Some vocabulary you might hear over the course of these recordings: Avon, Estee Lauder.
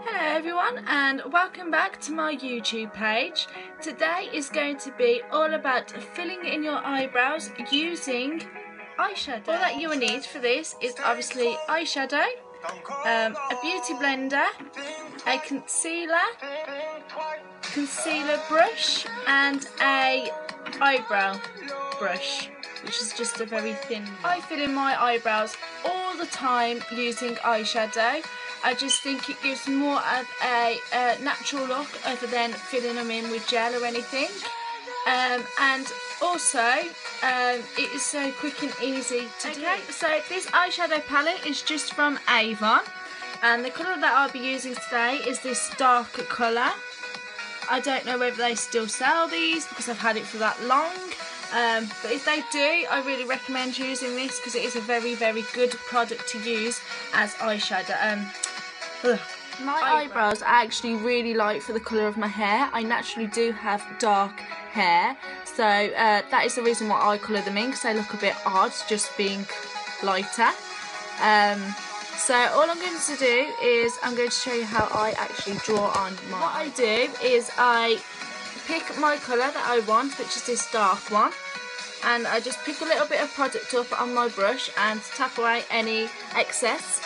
Hello everyone and welcome back to my YouTube page. Today is going to be all about filling in your eyebrows using eyeshadow. All that you will need for this is obviously eyeshadow, a beauty blender, a concealer brush and a eyebrow brush, which is just a very thin one. I fill in my eyebrows all the time using eyeshadow. I just think it gives more of a natural look other than filling them in with gel or anything. And also, it is so quick and easy to do. So this eyeshadow palette is just from Avon. And the colour that I'll be using today is this dark colour. I don't know whether they still sell these because I've had it for that long. But if they do, I really recommend using this because it is a very, very good product to use as eyeshadow. My eyebrows I actually really like for the colour of my hair. I naturally do have dark hair, so that is the reason why I colour them in, because they look a bit odd just being lighter. So all I'm going to do is I'm going to show you how I actually draw on mine. What I do is I pick my colour that I want, which is this dark one, and I just pick a little bit of product up on my brush and tap away any excess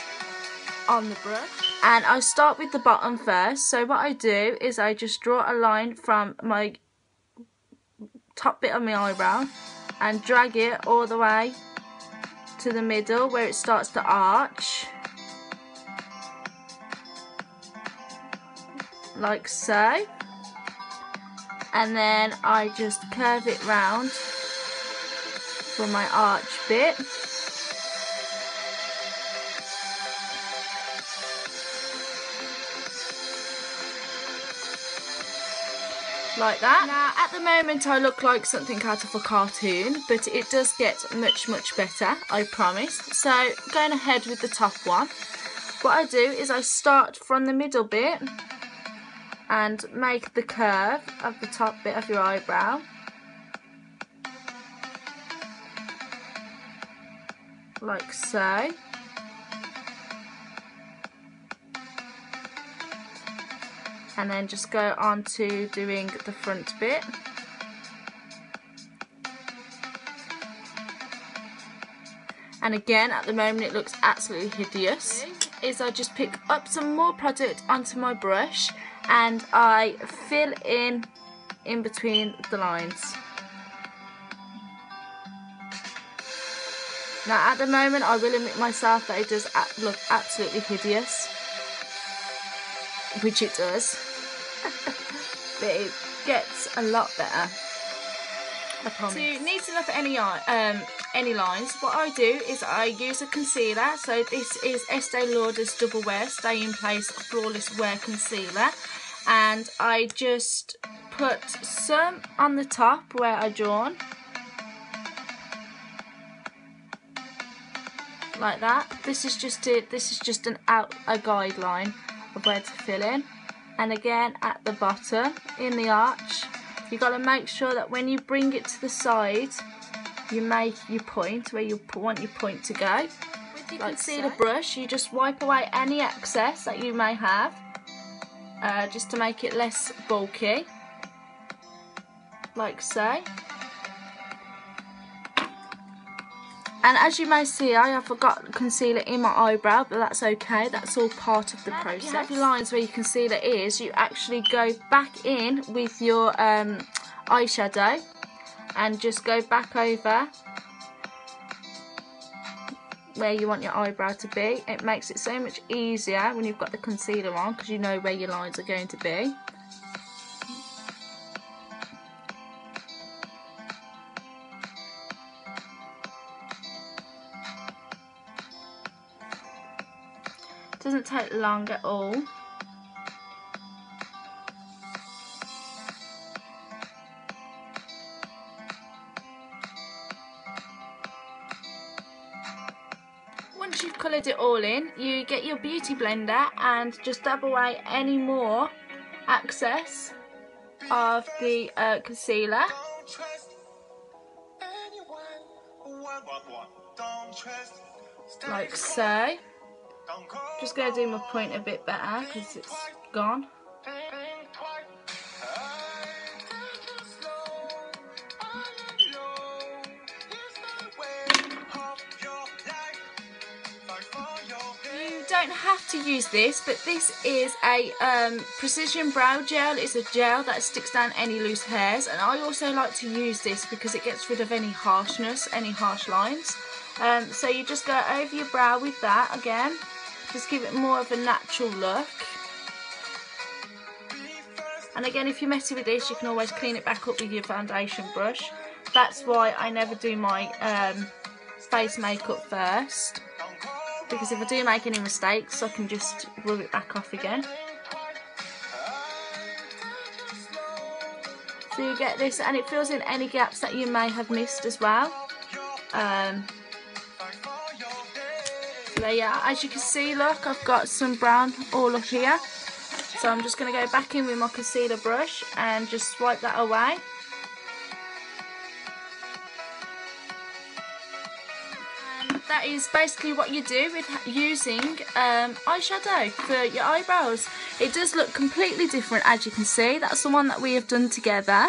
on the brush. And I start with the bottom first, so what I do is I just draw a line from my top bit of my eyebrow and drag it all the way to the middle where it starts to arch, like so. And then I just curve it round for my arch bit. Like that. Now at the moment I look like something out of a cartoon, but it does get much, much better, I promise. So going ahead with the top one, what I do is I start from the middle bit and make the curve of the top bit of your eyebrow, like so. And then just go on to doing the front bit. And again, at the moment it looks absolutely hideous. Is I just pick up some more product onto my brush and I fill in between the lines. Now at the moment I will admit myself that it does look absolutely hideous, which it does, but it gets a lot better, I promise. To neaten up any lines, what I do is I use a concealer. So this is Estee Lauder's Double Wear Stay in Place Flawless Wear Concealer, and I just put some on the top where I drawn, like that. This is just a guideline of where to fill in. And again at the bottom in the arch, you got to make sure that when you bring it to the side, you make your point where you want your point to go. With your concealer brush, you just wipe away any excess that you may have, just to make it less bulky, like so. And as you may see, I have forgot concealer in my eyebrow, but that's okay, that's all part of the process. You have your lines where your concealer is, you actually go back in with your eyeshadow and just go back over where you want your eyebrow to be. It makes it so much easier when you've got the concealer on because you know where your lines are going to be. Doesn't take long at all. Once you've coloured it all in, you get your beauty blender and just dab away any more excess of the concealer. Don't trust anyone. Like so. Just going to do my point a bit better because it's gone. Have to use this, but this is a precision brow gel. It's a gel that sticks down any loose hairs, and I also like to use this because it gets rid of any harshness, any harsh lines. So you just go over your brow with that again, just give it more of a natural look. And again, if you're messing with this, you can always clean it back up with your foundation brush. That's why I never do my face makeup first, because if I do make any mistakes, I can just rub it back off again. So you get this, and it fills in any gaps that you may have missed as well. So yeah, as you can see, look, I've got some brown all up here. So I'm just going to go back in with my concealer brush and just swipe that away. That is basically what you do with using eyeshadow for your eyebrows. It does look completely different, as you can see. That's the one that we have done together,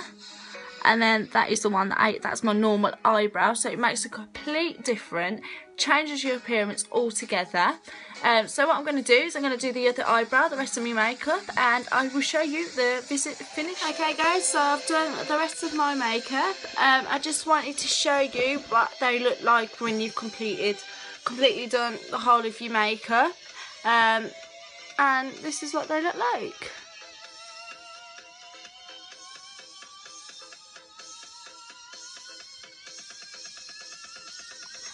and then that is the one that that's my normal eyebrow. So it makes a complete difference, changes your appearance altogether. So what I'm going to do is I'm going to do the other eyebrow, the rest of my makeup, and I will show you the finish. Okay guys, so I've done the rest of my makeup. I just wanted to show you what they look like when you've completely done the whole of your makeup. And this is what they look like.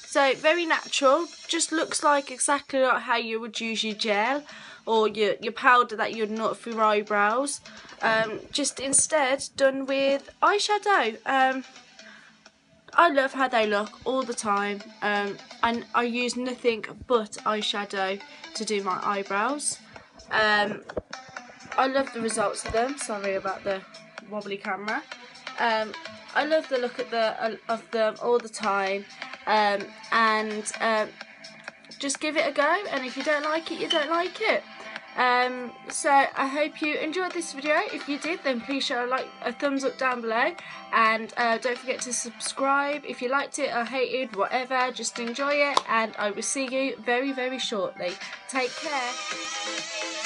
So very natural, just looks like exactly like how you would use your gel or your powder that you'd not for your eyebrows. Just instead done with eyeshadow. I love how they look all the time, and I use nothing but eyeshadow to do my eyebrows. I love the results of them. Sorry about the wobbly camera. I love the look of them all the time. Just give it a go, and if you don't like it, you don't like it. So I hope you enjoyed this video. If you did, then please show a thumbs up down below, and don't forget to subscribe. If you liked it or hated, whatever, just enjoy it, and I will see you very, very shortly. Take care.